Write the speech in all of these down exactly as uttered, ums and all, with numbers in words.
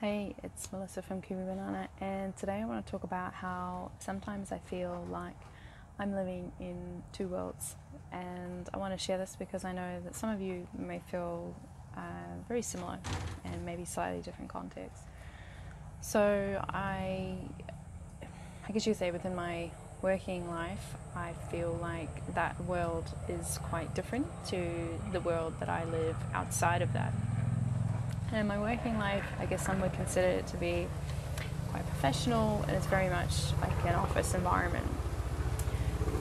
Hey, it's Melissa from Kiwi Banana, and today I want to talk about how sometimes I feel like I'm living in two worlds, and I want to share this because I know that some of you may feel uh, very similar and maybe slightly different contexts. So I, I guess you say within my working life, I feel like that world is quite different to the world that I live outside of that. And in my working life, I guess some would consider it to be quite professional, and it's very much like an office environment.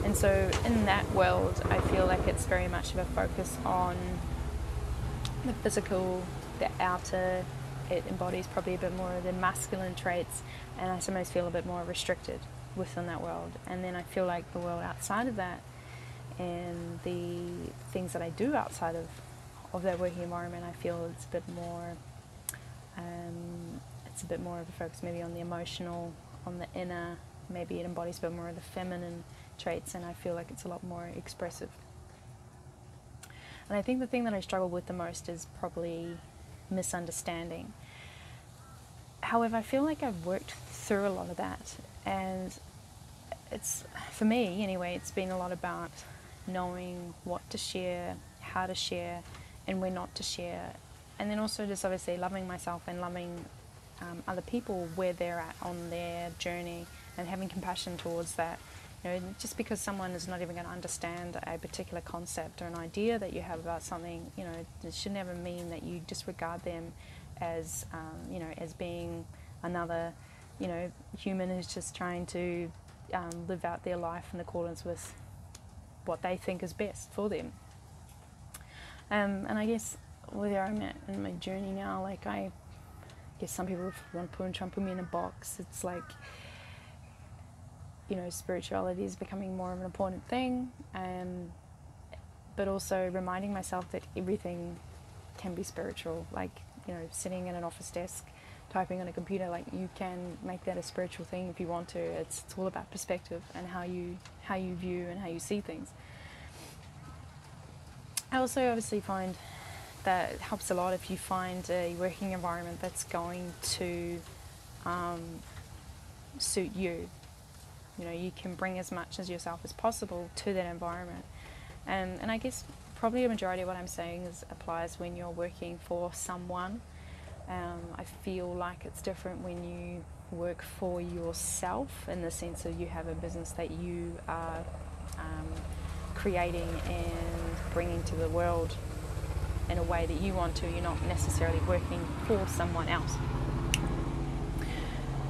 And so in that world, I feel like it's very much of a focus on the physical, the outer. It embodies probably a bit more of the masculine traits, and I sometimes feel a bit more restricted within that world. And then I feel like the world outside of that and the things that I do outside of of that working environment, I feel it's a bit more um, it's a bit more of a focus maybe on the emotional, on the inner. Maybe it embodies a bit more of the feminine traits, and I feel like it's a lot more expressive. And I think the thing that I struggle with the most is probably misunderstanding. However, I feel like I've worked through a lot of that, and it's, for me anyway, it's been a lot about knowing what to share, how to share, and when not to share, and then also just obviously loving myself and loving um, other people where they're at on their journey, and having compassion towards that. You know, just because someone is not even going to understand a particular concept or an idea that you have about something, you know, it should never mean that you disregard them as, um, you know, as being another, you know, human who's just trying to um, live out their life in accordance with what they think is best for them. Um, and I guess where I'm at in my journey now, like I guess some people want to put me in a box. It's like, you know, spirituality is becoming more of an important thing, um, but also reminding myself that everything can be spiritual. Like, you know, sitting at an office desk, typing on a computer, like you can make that a spiritual thing if you want to. It's, it's all about perspective and how you, how you view and how you see things. I also obviously find that it helps a lot if you find a working environment that's going to um, suit you. You know, you can bring as much as yourself as possible to that environment. Um, and I guess probably a majority of what I'm saying is applies when you're working for someone. Um, I feel like it's different when you work for yourself, in the sense that you have a business that you are um, creating and bringing to the world in a way that you want to. You're not necessarily working for someone else.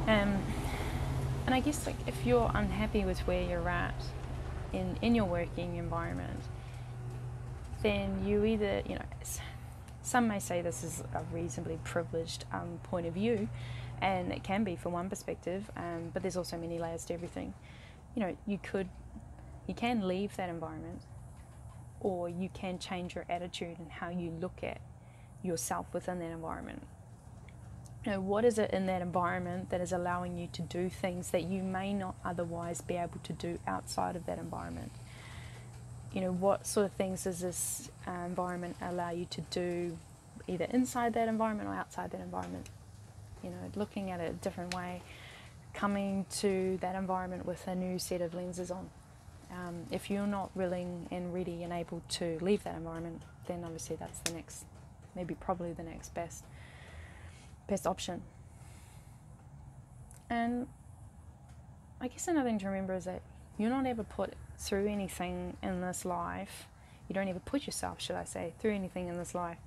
Um, And I guess, like, if you're unhappy with where you're at in, in your working environment, then you either, you know, some may say this is a reasonably privileged um, point of view, and it can be from one perspective, um, but there's also many layers to everything. You know, you could, you can leave that environment, or you can change your attitude and how you look at yourself within that environment. You know, what is it in that environment that is allowing you to do things that you may not otherwise be able to do outside of that environment? You know, what sort of things does this uh, environment allow you to do, either inside that environment or outside that environment? You know, looking at it a different way, coming to that environment with a new set of lenses on. Um, if you're not willing and ready and able to leave that environment, then obviously that's the next, maybe probably the next best. best option. And I guess another thing to remember is that you're not ever put through anything in this life, you don't ever put yourself, should I say, through anything in this life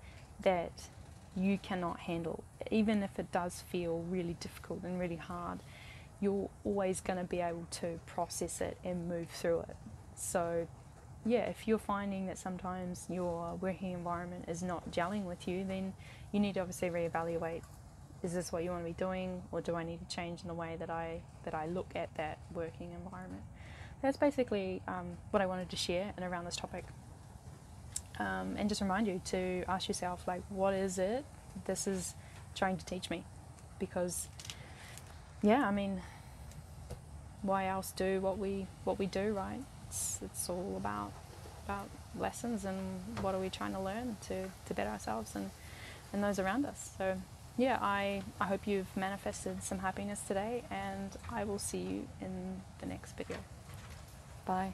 that you cannot handle. Even if it does feel really difficult and really hard, you're always going to be able to process it and move through it. So yeah, if you're finding that sometimes your working environment is not gelling with you, then you need to obviously reevaluate. Is this what you want to be doing, or do I need to change in the way that I that I look at that working environment? That's basically um, what I wanted to share and around this topic. Um, and just remind you to ask yourself, like, what is it this is trying to teach me? Because, yeah, I mean, why else do what we what we do, right? It's it's all about about lessons, and what are we trying to learn to to better ourselves and and those around us. So. yeah, I, I hope you've manifested some happiness today, and I will see you in the next video. Bye.